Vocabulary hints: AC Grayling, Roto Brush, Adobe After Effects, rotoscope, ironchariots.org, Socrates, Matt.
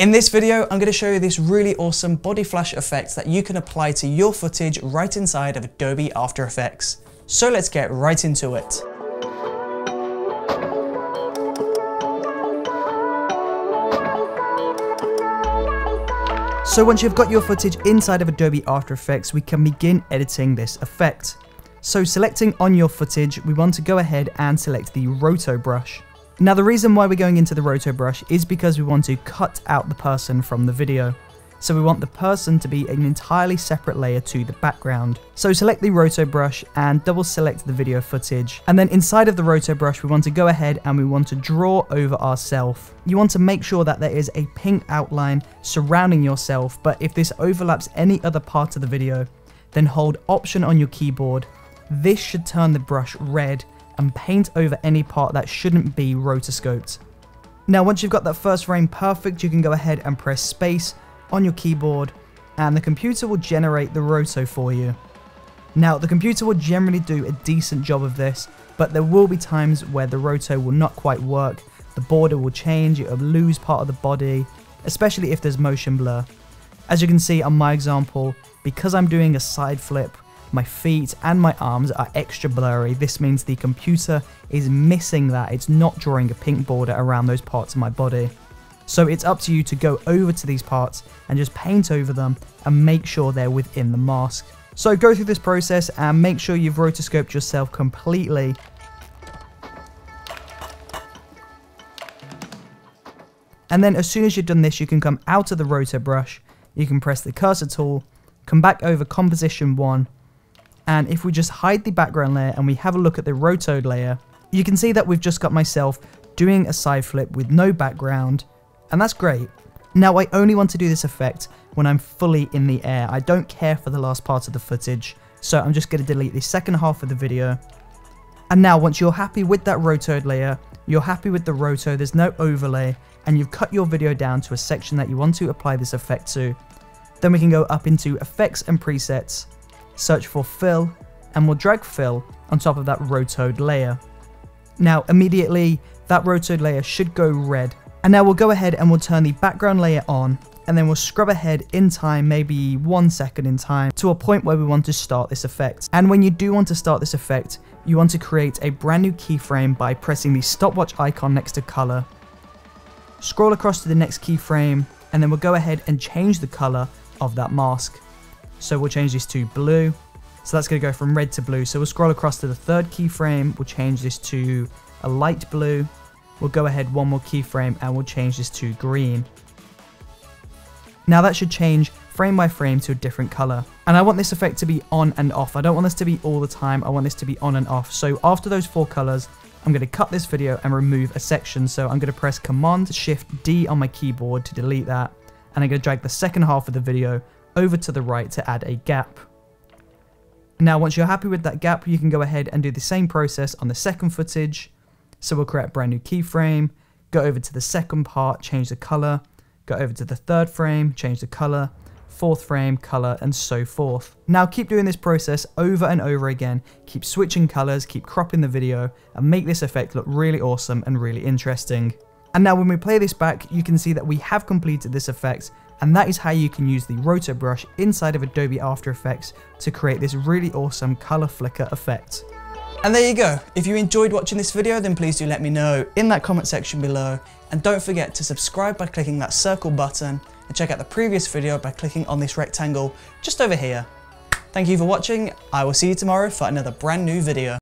In this video, I'm going to show you this really awesome body flash effect that you can apply to your footage right inside of Adobe After Effects. So let's get right into it. So once you've got your footage inside of Adobe After Effects, we can begin editing this effect. So selecting on your footage, we want to go ahead and select the Roto Brush. Now the reason why we're going into the Roto Brush is because we want to cut out the person from the video. So we want the person to be an entirely separate layer to the background. So select the Roto Brush and double select the video footage. And then inside of the Roto Brush, we want to go ahead and we want to draw over ourselves. You want to make sure that there is a pink outline surrounding yourself, but if this overlaps any other part of the video, then hold Option on your keyboard. This should turn the brush red and paint over any part that shouldn't be rotoscoped. Now, once you've got that first frame perfect, you can go ahead and press space on your keyboard and the computer will generate the roto for you. Now the computer will generally do a decent job of this, but there will be times where the roto will not quite work, the border will change, it will lose part of the body, especially if there's motion blur. As you can see on my example, because I'm doing a side flip, my feet and my arms are extra blurry. This means the computer is missing that, it's not drawing a pink border around those parts of my body. So it's up to you to go over to these parts and just paint over them and make sure they're within the mask. So go through this process and make sure you've rotoscoped yourself completely. And then as soon as you've done this, you can come out of the roto brush, you can press the cursor tool, come back over composition 1, and if we just hide the background layer and we have a look at the roto layer, you can see that we've just got myself doing a side flip with no background. And that's great. Now I only want to do this effect when I'm fully in the air. I don't care for the last part of the footage. So I'm just going to delete the second half of the video. And now once you're happy with that rotoed layer, you're happy with the roto, there's no overlay, and you've cut your video down to a section that you want to apply this effect to, then we can go up into effects and presets, search for fill, and we'll drag fill on top of that rotoed layer. Now immediately that rotoed layer should go red. And now we'll go ahead and we'll turn the background layer on, and then we'll scrub ahead in time, maybe 1 second in time, to a point where we want to start this effect. And when you do want to start this effect, you want to create a brand new keyframe by pressing the stopwatch icon next to color. Scroll across to the next keyframe, and then we'll go ahead and change the color of that mask. So we'll change this to blue. So that's going to go from red to blue. So we'll scroll across to the third keyframe. We'll change this to a light blue. We'll go ahead one more keyframe and we'll change this to green. Now that should change frame by frame to a different color. And I want this effect to be on and off. I don't want this to be all the time. I want this to be on and off. So after those 4 colors, I'm going to cut this video and remove a section. So I'm going to press Command-Shift-D on my keyboard to delete that. And I'm going to drag the second half of the video over to the right to add a gap. Now, once you're happy with that gap, you can go ahead and do the same process on the second footage. So we'll create a brand new keyframe, go over to the second part, change the color, go over to the third frame, change the color, fourth frame, color, and so forth. Now keep doing this process over and over again, keep switching colors, keep cropping the video, and make this effect look really awesome and really interesting. And now when we play this back, you can see that we have completed this effect, and that is how you can use the roto brush inside of Adobe After Effects to create this really awesome color flicker effect. And there you go. If you enjoyed watching this video, then please do let me know in that comment section below. And don't forget to subscribe by clicking that circle button, and check out the previous video by clicking on this rectangle just over here. Thank you for watching. I will see you tomorrow for another brand new video.